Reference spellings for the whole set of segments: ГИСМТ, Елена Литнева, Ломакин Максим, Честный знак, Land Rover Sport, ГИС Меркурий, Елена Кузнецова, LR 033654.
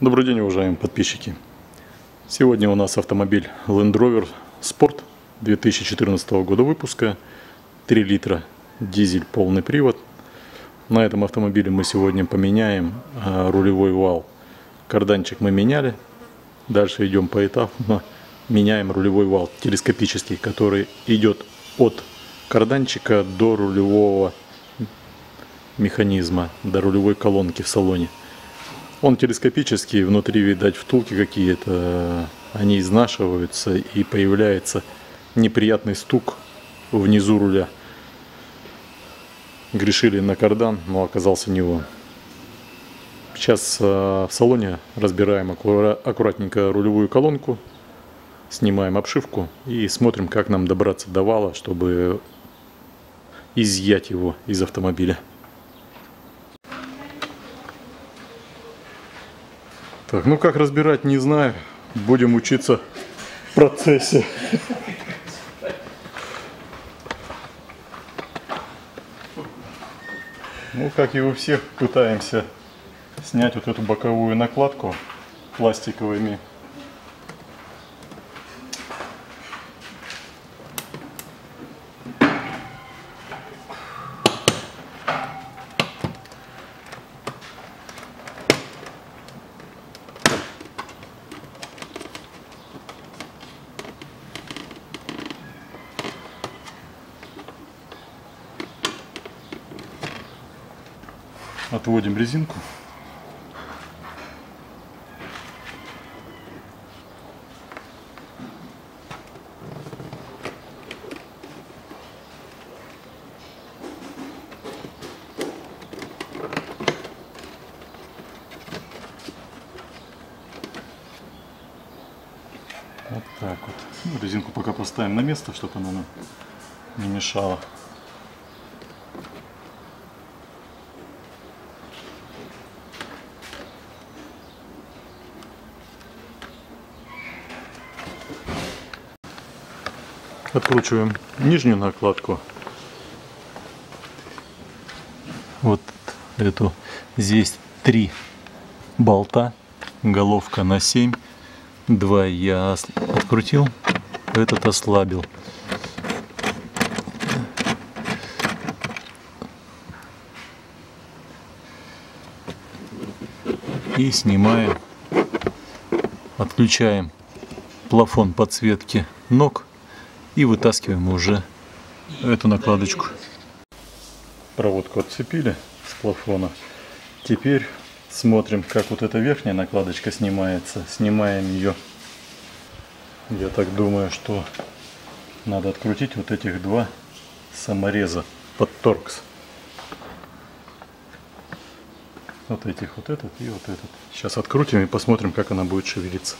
Добрый день, уважаемые подписчики! Сегодня у нас автомобиль Land Rover Sport 2014 года выпуска, 3 литра, дизель, полный привод. На этом автомобиле мы сегодня поменяем рулевой вал. Карданчик мы меняли, дальше идем поэтапно, меняем рулевой вал телескопический, который идет от карданчика до рулевого механизма, до рулевой колонки в салоне. Он телескопический, внутри, видать, втулки какие-то, они изнашиваются и появляется неприятный стук внизу руля. Грешили на кардан, но оказался не он. Сейчас в салоне разбираем аккуратненько рулевую колонку, снимаем обшивку и смотрим, как нам добраться до вала, чтобы изъять его из автомобиля. Так, ну как разбирать, не знаю. Будем учиться в процессе. Ну, как и у всех, пытаемся снять вот эту боковую накладку пластиковыми . Отводим резинку. Вот так вот. Ну, резинку пока поставим на место, чтобы она нам не мешала. Откручиваем нижнюю накладку, вот эту. Здесь 3 болта, головка на 7, 2 я открутил, этот ослабил. И снимаем, отключаем плафон подсветки ног. И вытаскиваем уже эту накладочку. Проводку отцепили с плафона. Теперь смотрим, как вот эта верхняя накладочка снимается. Снимаем ее. Я так думаю, что надо открутить вот этих 2 самореза под торкс. Вот этих, вот этот и вот этот. Сейчас открутим и посмотрим, как она будет шевелиться.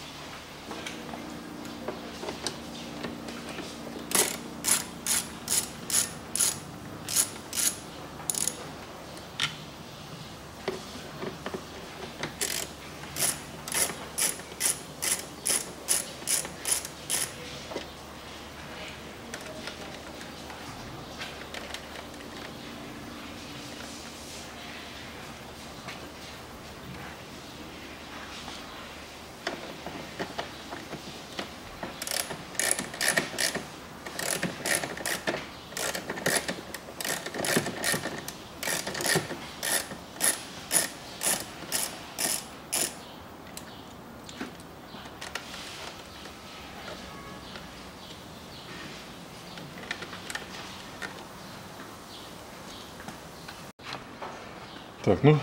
Так, ну,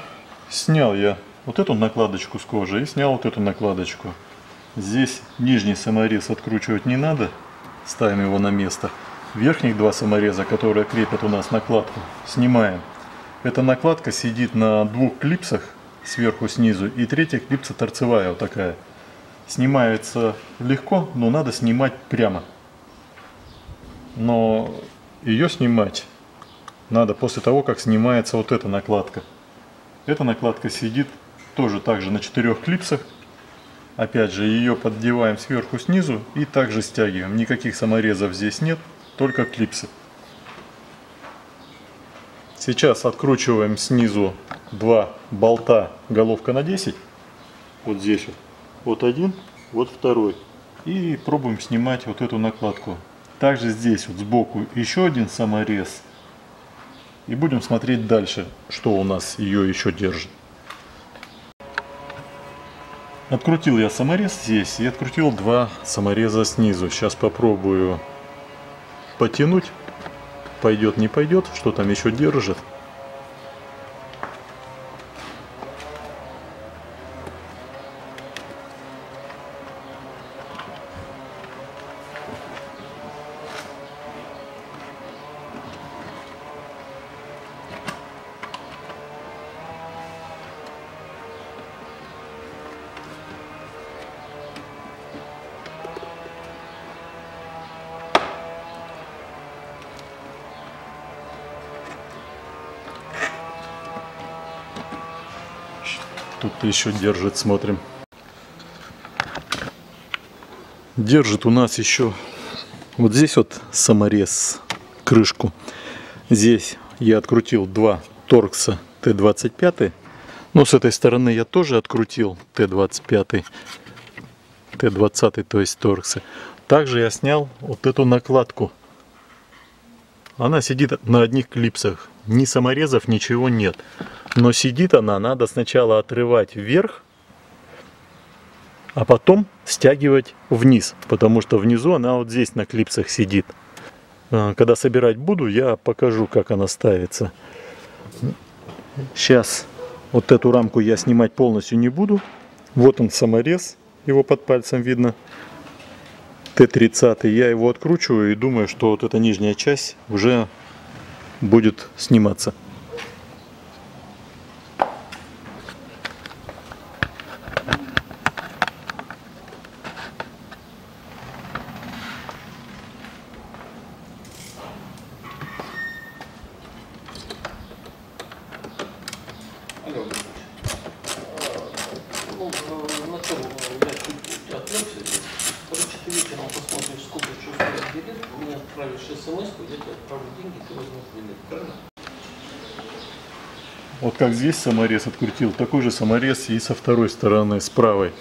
снял я вот эту накладочку с кожи и снял вот эту накладочку. Здесь нижний саморез откручивать не надо, ставим его на место. Верхних 2 самореза, которые крепят у нас накладку, снимаем. Эта накладка сидит на 2 клипсах, сверху, снизу, и 3-я клипса торцевая вот такая. Снимается легко, но надо снимать прямо. Но ее снимать надо после того, как снимается вот эта накладка. Эта накладка сидит тоже также на 4 клипсах. Опять же, ее поддеваем сверху, снизу и также стягиваем. Никаких саморезов здесь нет, только клипсы. Сейчас откручиваем снизу 2 болта, головка на 10. вот здесь вот. Вот один, вот второй. И пробуем снимать вот эту накладку. Также здесь вот сбоку еще один саморез. И будем смотреть дальше, что у нас ее еще держит. Открутил я саморез здесь и открутил два самореза снизу. Сейчас попробую потянуть. Пойдет, не пойдет, что там еще держит. Тут еще держит, смотрим. Держит у нас еще вот здесь вот саморез, крышку. Здесь я открутил два торкса Т-25. Но с этой стороны я тоже открутил Т-25. Т-20, то есть торксы. Также я снял вот эту накладку. Она сидит на одних клипсах. Ни саморезов, ничего нет. Но сидит она, надо сначала отрывать вверх, а потом стягивать вниз. Потому что внизу она вот здесь на клипсах сидит. Когда собирать буду, я покажу, как она ставится. Сейчас вот эту рамку я снимать полностью не буду. Вот он саморез, его под пальцем видно. Т-30. Я его откручиваю и думаю, что вот эта нижняя часть уже будет сниматься. Вот как здесь саморез открутил, такой же саморез и со второй стороны, с правой.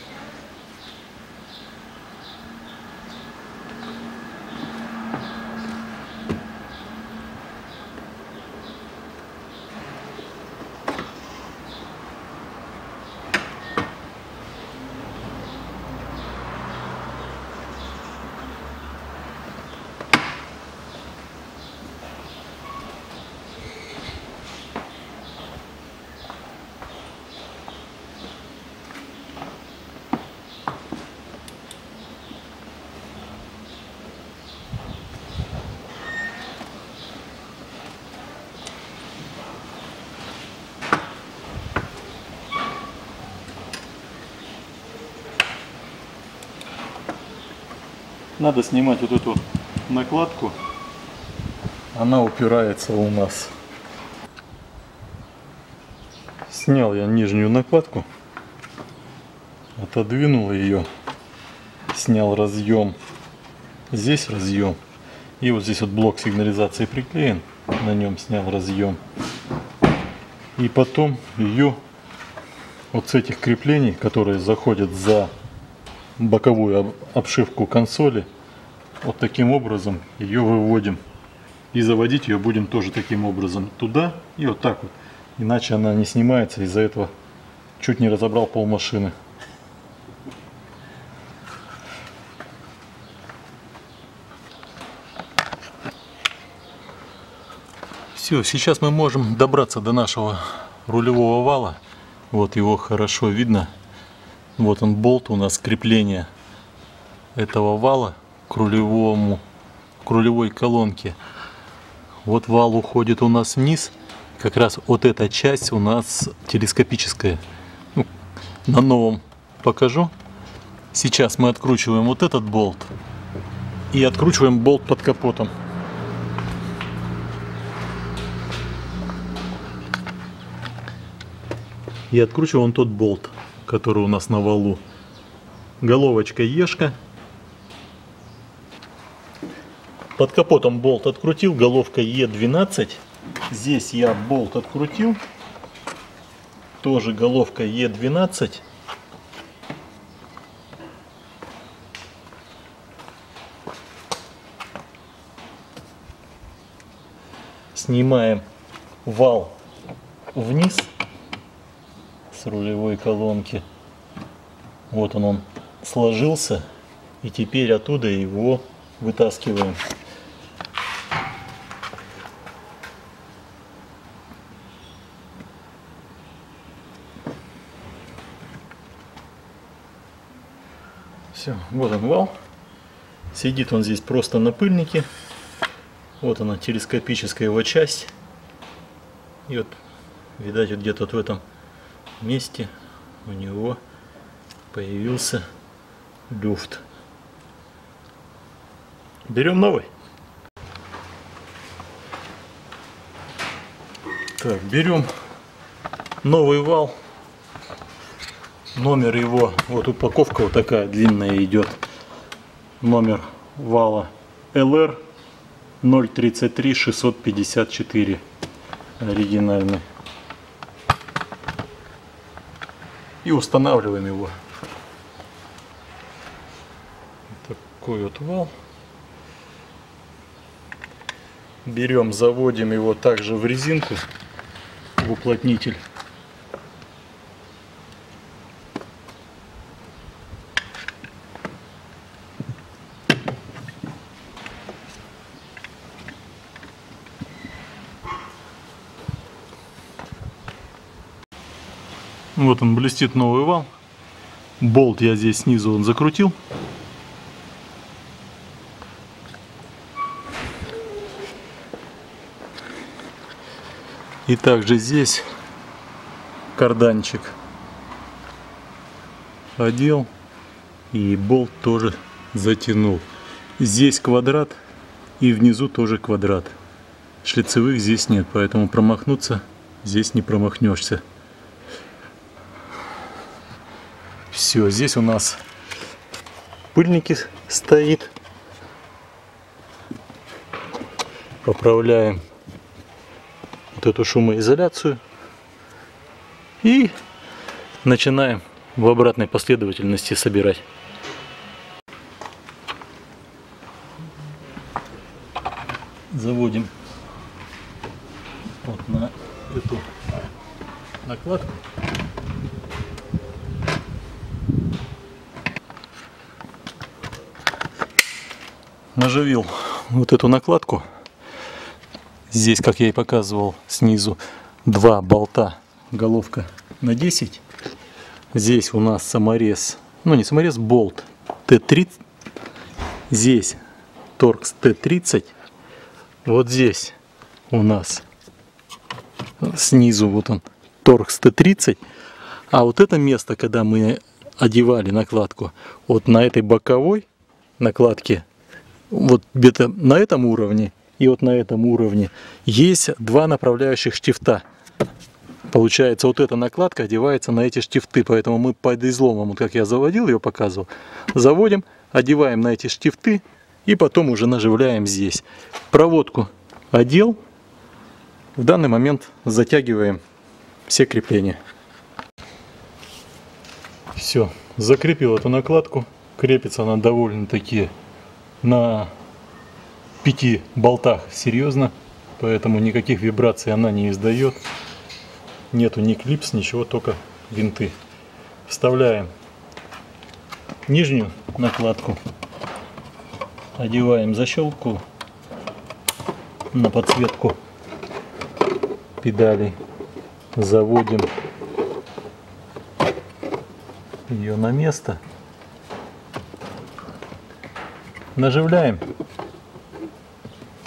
Надо снимать вот эту накладку, она упирается у нас. Снял я нижнюю накладку, отодвинул ее, снял разъем, здесь разъем, и вот здесь вот блок сигнализации приклеен, на нем снял разъем. И потом ее вот с этих креплений, которые заходят за боковую обшивку консоли, вот таким образом ее выводим, и заводить ее будем тоже таким образом, туда и вот так вот, иначе она не снимается. Из-за этого чуть не разобрал пол машины. Все, сейчас мы можем добраться до нашего рулевого вала. Вот его хорошо видно. Вот он, болт у нас, крепление этого вала к рулевой колонке. Вот вал уходит у нас вниз. Как раз вот эта часть у нас телескопическая. Ну, на новом покажу. Сейчас мы откручиваем вот этот болт и откручиваем болт под капотом. И откручиваем тот болт, который у нас на валу. Головочка Ешка. Под капотом болт открутил, головка Е12. Здесь я болт открутил, тоже головка Е12. снимаем вал вниз с рулевой колонки. Вот он сложился. И теперь оттуда его вытаскиваем. Все, вот он вал. Сидит он здесь просто на пыльнике. Вот она, телескопическая его часть. И вот, видать, вот где-то вот в этом месте у него появился люфт. Берем новый. Так, берем новый вал. Номер его, вот упаковка вот такая длинная идет. Номер вала LR 033654, оригинальный. И устанавливаем его. Такой вот вал. Берем, заводим его также в резинку, в уплотнитель. Вот он блестит, новый вал. Болт я здесь снизу он закрутил. И также здесь карданчик одел и болт тоже затянул. Здесь квадрат и внизу тоже квадрат. Шлицевых здесь нет, поэтому промахнуться здесь не промахнешься. Все, здесь у нас пыльники стоит. Поправляем вот эту шумоизоляцию и начинаем в обратной последовательности собирать. Заводим вот на эту накладку. Наживил вот эту накладку. Здесь, как я и показывал, снизу два болта, головка на 10. Здесь у нас саморез, ну не саморез, болт Т30. Здесь торкс Т30. Вот здесь у нас снизу вот он торкс Т30. А вот это место, когда мы одевали накладку, вот на этой боковой накладке, вот где-то на этом уровне и вот на этом уровне есть два направляющих штифта. Получается, вот эта накладка одевается на эти штифты, поэтому мы под изломом, вот как я заводил, ее показывал, заводим, одеваем на эти штифты и потом уже наживляем здесь. Проводку одел, в данный момент затягиваем все крепления. Все, закрепил эту накладку, крепится она довольно-таки на 5 болтах серьезно, поэтому никаких вибраций она не издает, нету ни клипс, ничего, только винты. Вставляем нижнюю накладку, одеваем защелку на подсветку педалей, заводим ее на место. Наживляем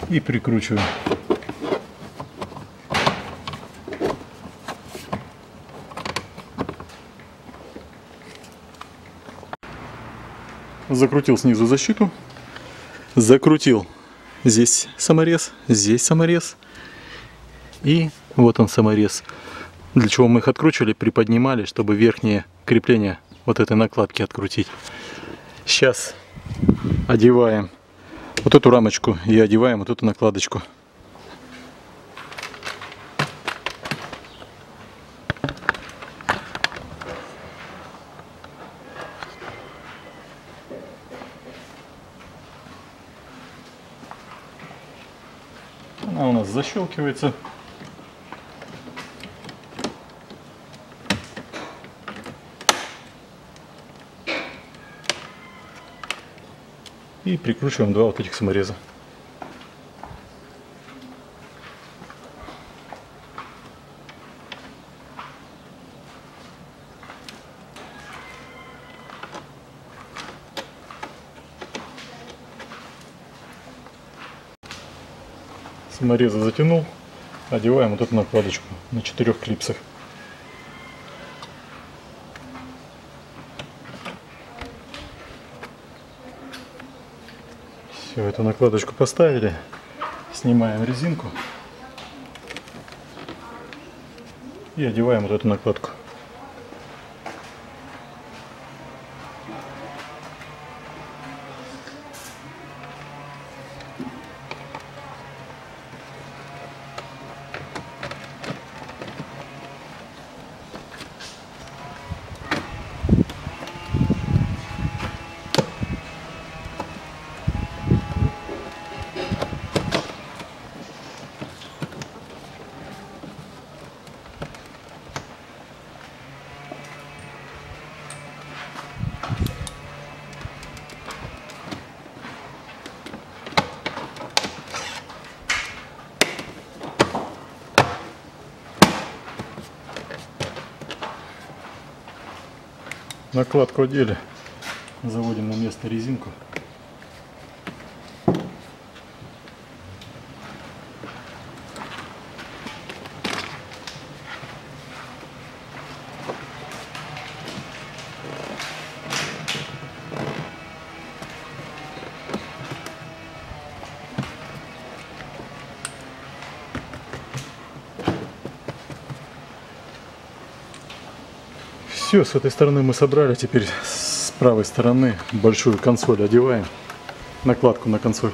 и прикручиваем. Закрутил снизу защиту. Закрутил здесь саморез, здесь саморез. И вот он саморез. Для чего мы их откручивали, приподнимали, чтобы верхнее крепление вот этой накладки открутить. Сейчас одеваем вот эту рамочку и одеваем вот эту накладочку. Она у нас защелкивается. И прикручиваем два вот этих самореза. Саморезы затянул, одеваем вот эту накладочку на 4 клипсах. Все, эту накладочку поставили, снимаем резинку и одеваем вот эту накладку. Накладку одели, заводим на место резинку. Все, с этой стороны мы собрали, теперь с правой стороны большую консоль одеваем, накладку на консоль.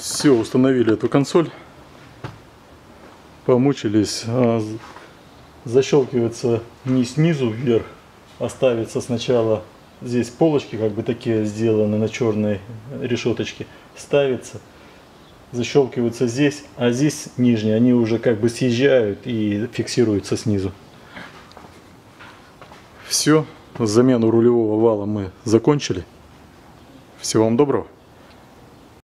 Все, установили эту консоль, помучились, защелкивается не снизу вверх, а ставится сначала, здесь полочки как бы такие сделаны на черной решеточке, ставится, защелкивается здесь, а здесь нижние, они уже как бы съезжают и фиксируются снизу. Все, замену рулевого вала мы закончили. Всего вам доброго.